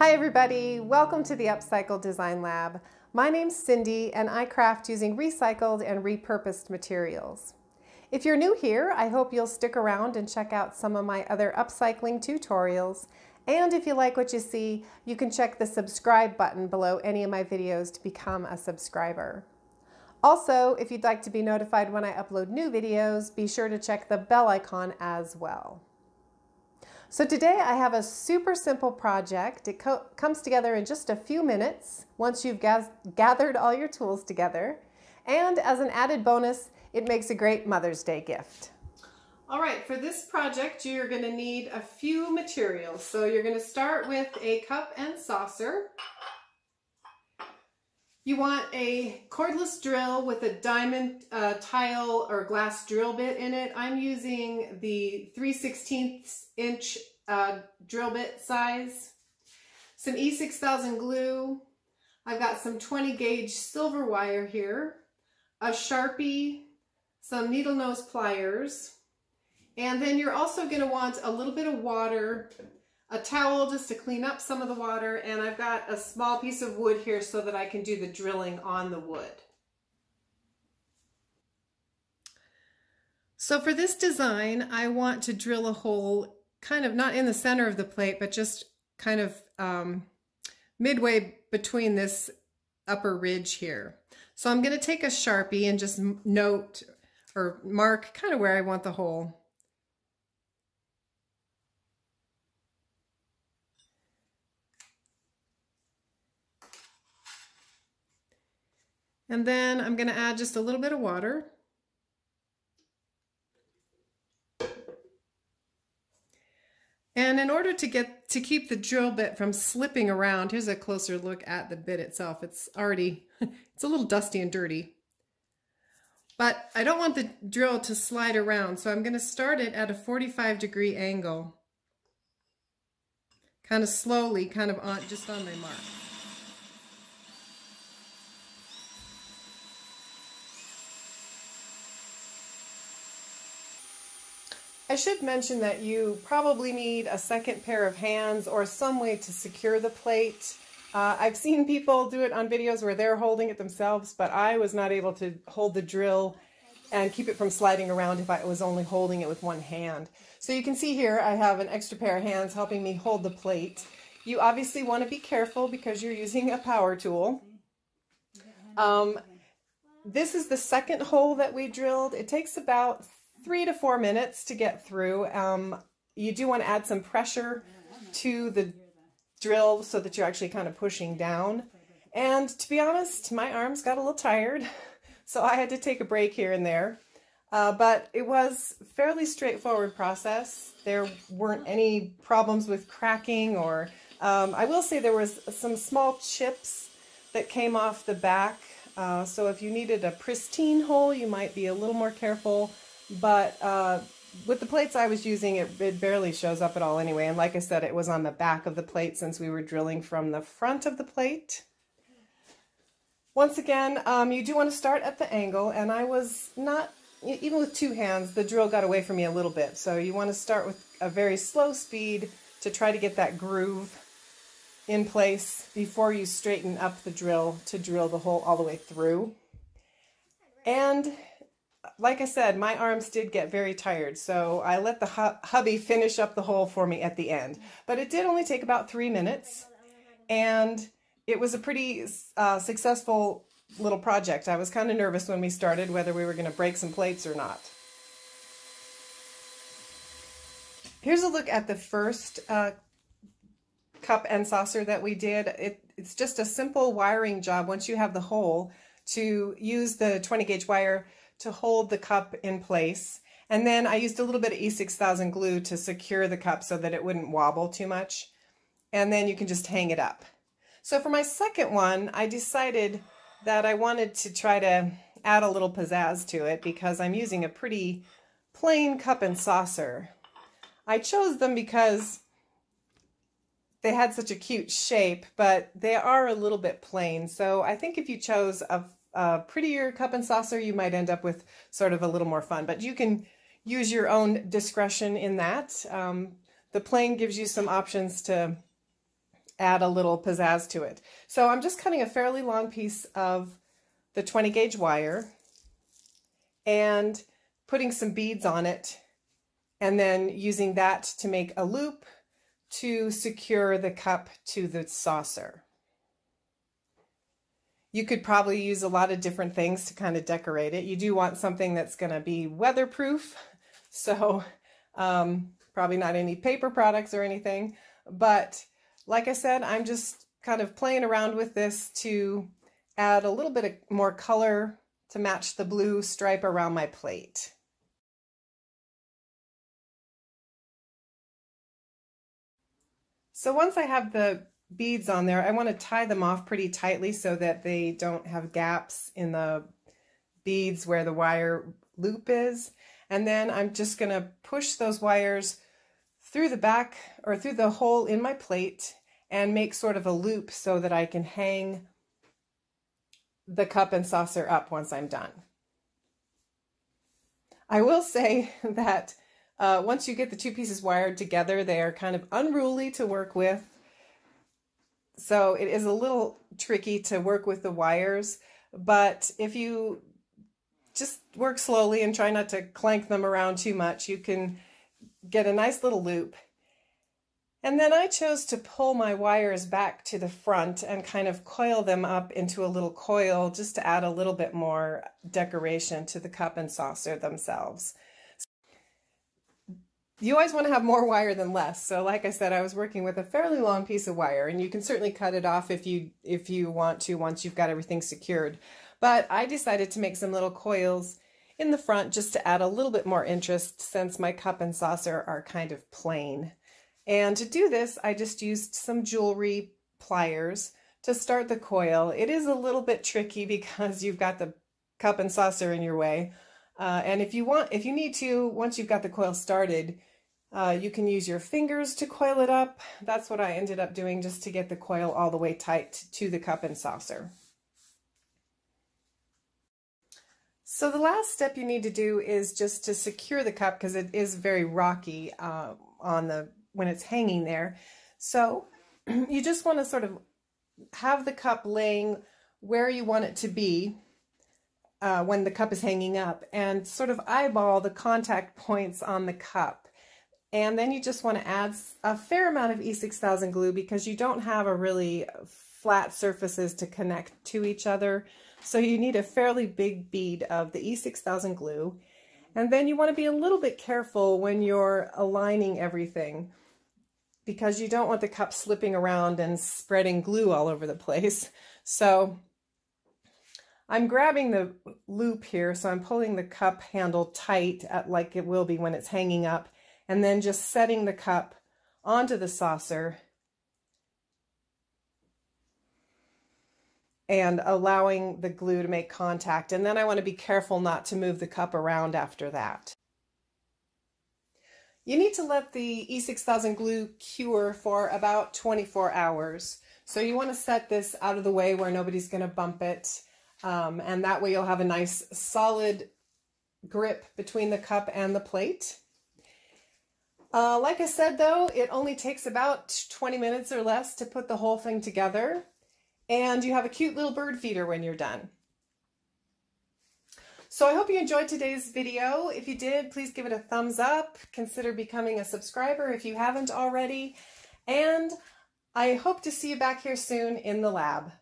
Hi everybody, welcome to the Upcycle Design Lab. My name's Cindy and I craft using recycled and repurposed materials. If you're new here, I hope you'll stick around and check out some of my other upcycling tutorials. And if you like what you see, you can check the subscribe button below any of my videos to become a subscriber. Also, if you'd like to be notified when I upload new videos, be sure to check the bell icon as well. So today I have a super simple project. It comes together in just a few minutes once you've gathered all your tools together. And as an added bonus, it makes a great Mother's Day gift. All right, for this project, you're gonna need a few materials. So you're gonna start with a cup and saucer. You want a cordless drill with a diamond tile or glass drill bit in it. I'm using the 3/16 inch drill bit size. Some E6000 glue. I've got some 20 gauge silver wire here, a Sharpie, some needlenose pliers, and then you're also gonna want a little bit of water, a towel just to clean up some of the water, and I've got a small piece of wood here so that I can do the drilling on the wood. So for this design, I want to drill a hole kind of not in the center of the plate, but just kind of midway between this upper ridge here. So I'm going to take a Sharpie and just note or mark kind of where I want the hole. And then I'm going to add just a little bit of water. And in order to keep the drill bit from slipping around, here's a closer look at the bit itself. It's already, it's a little dusty and dirty. But I don't want the drill to slide around, so I'm going to start it at a 45-degree angle. Kind of slowly, kind of on, just on my mark. I should mention that you probably need a second pair of hands or some way to secure the plate. I've seen people do it on videos where they're holding it themselves, but I was not able to hold the drill and keep it from sliding around if I was only holding it with one hand. So you can see here I have an extra pair of hands helping me hold the plate. You obviously want to be careful because you're using a power tool. This is the second hole that we drilled. It takes about 3 to 4 minutes to get through. You do want to add some pressure to the drill so that you're actually kind of pushing down. And to be honest, my arms got a little tired, so I had to take a break here and there. But it was a fairly straightforward process. There weren't any problems with cracking or, I will say there was some small chips that came off the back. So if you needed a pristine hole, you might be a little more careful. But with the plates I was using, it barely shows up at all anyway. And like I said, it was on the back of the plate since we were drilling from the front of the plate. Once again, you do want to start at the angle. And I was not, even with two hands, the drill got away from me a little bit. So you want to start with a very slow speed to try to get that groove in place before you straighten up the drill to drill the hole all the way through. And like I said, my arms did get very tired, so I let the hubby finish up the hole for me at the end. But it did only take about 3 minutes, and it was a pretty successful little project. I was kind of nervous when we started whether we were going to break some plates or not. Here's a look at the first cup and saucer that we did. It's just a simple wiring job once you have the hole to use the 20 gauge wire to hold the cup in place. And then I used a little bit of E6000 glue to secure the cup so that it wouldn't wobble too much. And then you can just hang it up. So for my second one, I decided that I wanted to try to add a little pizzazz to it because I'm using a pretty plain cup and saucer. I chose them because they had such a cute shape, but they are a little bit plain. So I think if you chose a prettier cup and saucer, you might end up with sort of a little more fun, but you can use your own discretion in that. The plane gives you some options to add a little pizzazz to it. So I'm just cutting a fairly long piece of the 20 gauge wire and putting some beads on it, and then using that to make a loop to secure the cup to the saucer. You could probably use a lot of different things to kind of decorate it. You do want something that's going to be weatherproof, so probably not any paper products or anything. But like I said, I'm just kind of playing around with this to add a little bit of more color to match the blue stripe around my plate. So once I have the beads on there, I want to tie them off pretty tightly so that they don't have gaps in the beads where the wire loop is. And then I'm just going to push those wires through the back or through the hole in my plate and make sort of a loop so that I can hang the cup and saucer up once I'm done. I will say that once you get the two pieces wired together, they are kind of unruly to work with. So it is a little tricky to work with the wires, but if you just work slowly and try not to clank them around too much, you can get a nice little loop. And then I chose to pull my wires back to the front and kind of coil them up into a little coil just to add a little bit more decoration to the cup and saucer themselves. You always want to have more wire than less. So like I said, I was working with a fairly long piece of wire, and you can certainly cut it off if you want to once you've got everything secured. But I decided to make some little coils in the front just to add a little bit more interest, since my cup and saucer are kind of plain. And to do this, I just used some jewelry pliers to start the coil. It is a little bit tricky because you've got the cup and saucer in your way. And if you need to, once you've got the coil started, you can use your fingers to coil it up. That's what I ended up doing, just to get the coil all the way tight to the cup and saucer. So the last step you need to do is just to secure the cup, because it is very rocky when it's hanging there. So you just want to sort of have the cup laying where you want it to be when the cup is hanging up, and sort of eyeball the contact points on the cup. And then you just want to add a fair amount of E6000 glue, because you don't have a really flat surfaces to connect to each other. So you need a fairly big bead of the E6000 glue. And then you want to be a little bit careful when you're aligning everything, because you don't want the cup slipping around and spreading glue all over the place. So I'm grabbing the loop here, so I'm pulling the cup handle tight like it will be when it's hanging up, and then just setting the cup onto the saucer and allowing the glue to make contact. And then I want to be careful not to move the cup around after that. You need to let the E6000 glue cure for about 24 hours. So you want to set this out of the way where nobody's going to bump it. And that way you'll have a nice solid grip between the cup and the plate. Like I said, though, it only takes about 20 minutes or less to put the whole thing together. And you have a cute little bird feeder when you're done. So I hope you enjoyed today's video. If you did, please give it a thumbs up. Consider becoming a subscriber if you haven't already. And I hope to see you back here soon in the lab.